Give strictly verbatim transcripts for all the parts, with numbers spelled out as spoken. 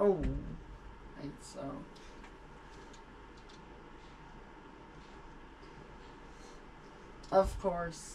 Oh, right, so. Of course.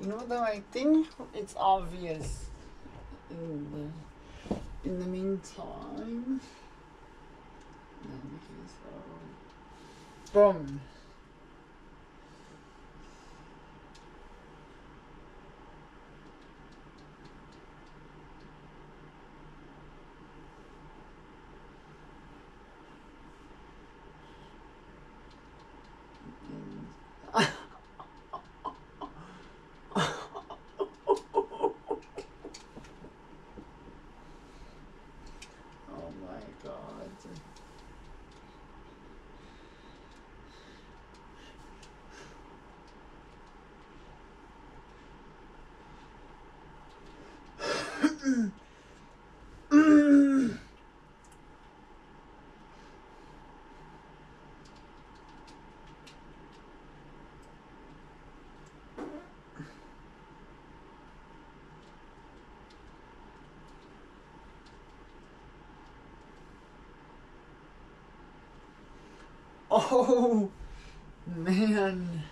You know, though, I think it's obvious in the, in the meantime. So. Boom. Oh, man.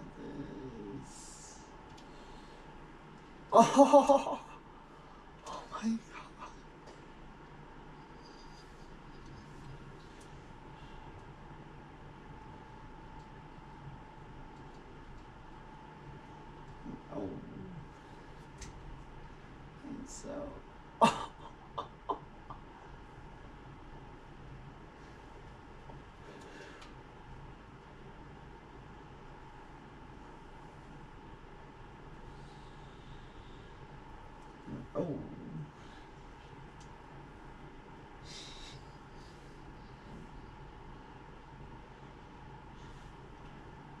Oh, oh my God.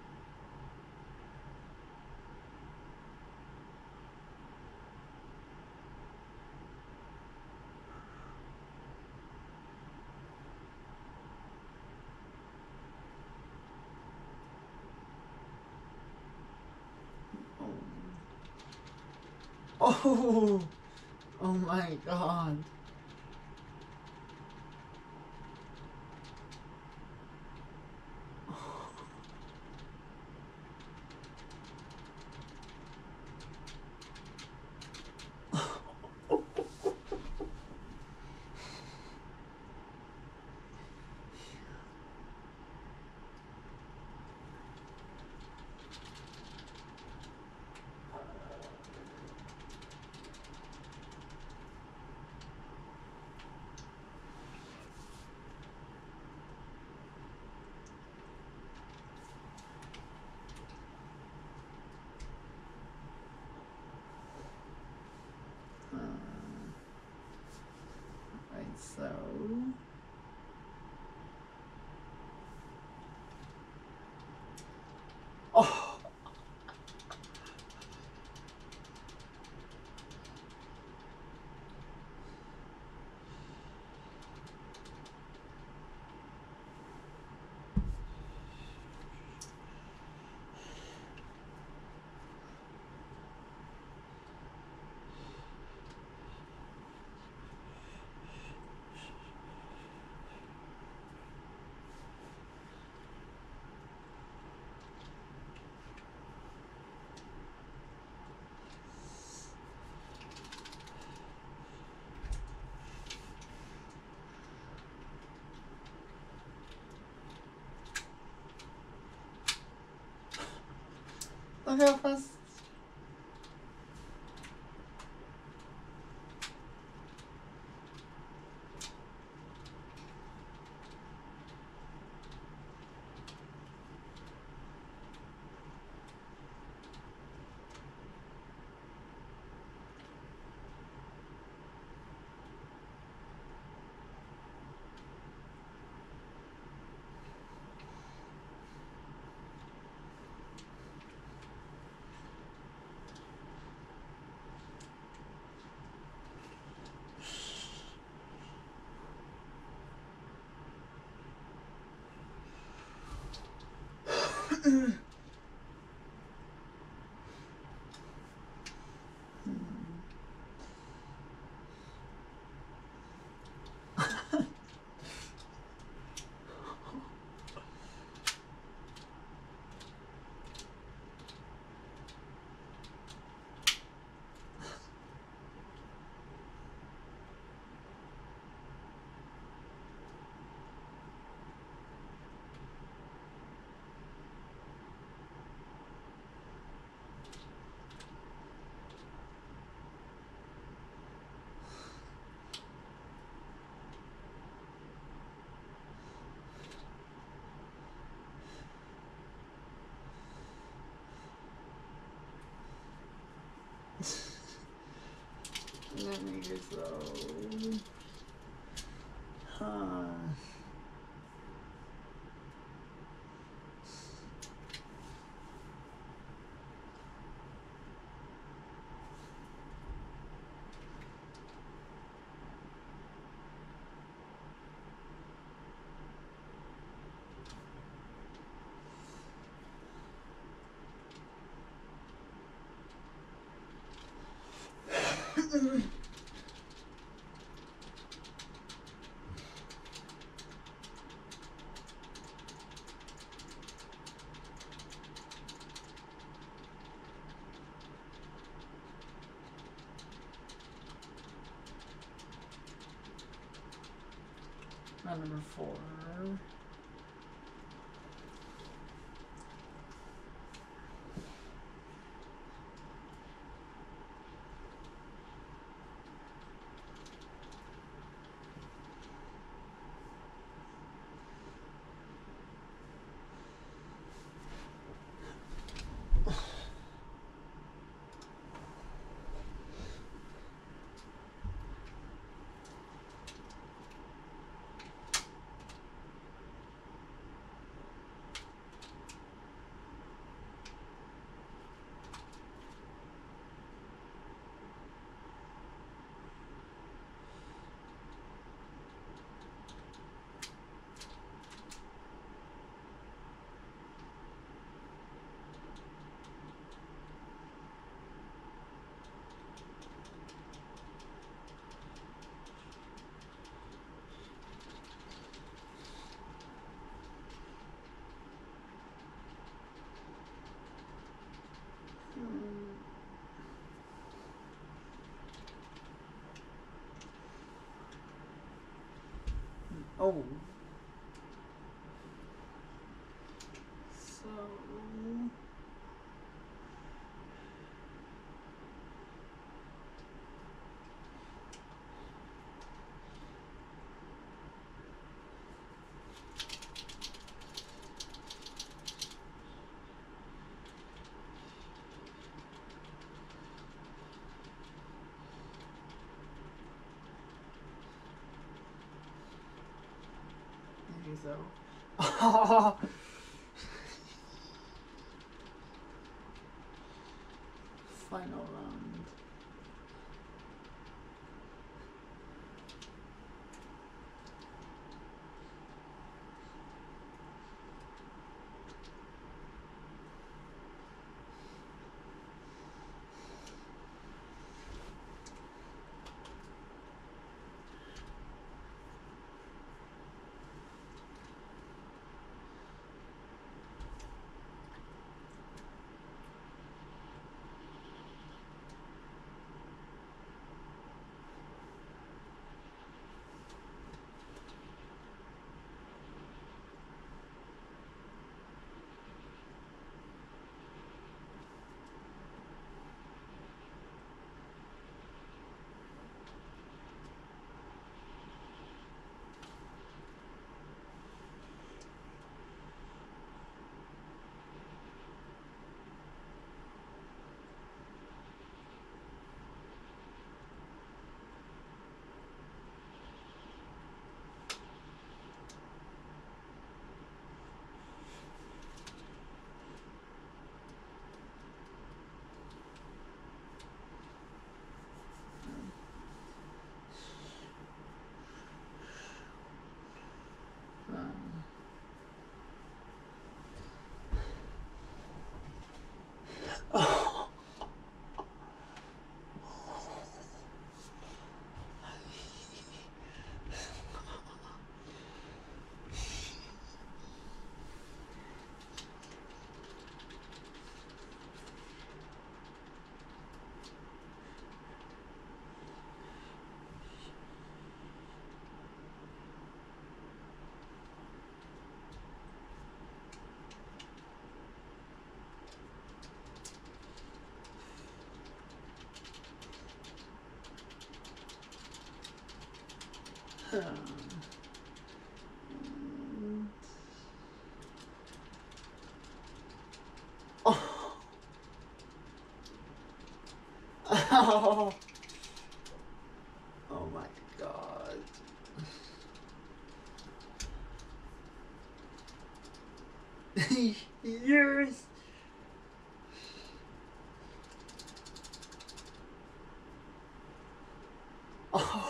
Oh, oh my God. Na real faz. Let me get so... Huh. Round number four. Oh. So. So. Final round. Oh. Oh my God. Yes. Oh.